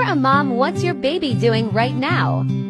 you're a mom, what's your baby doing right now?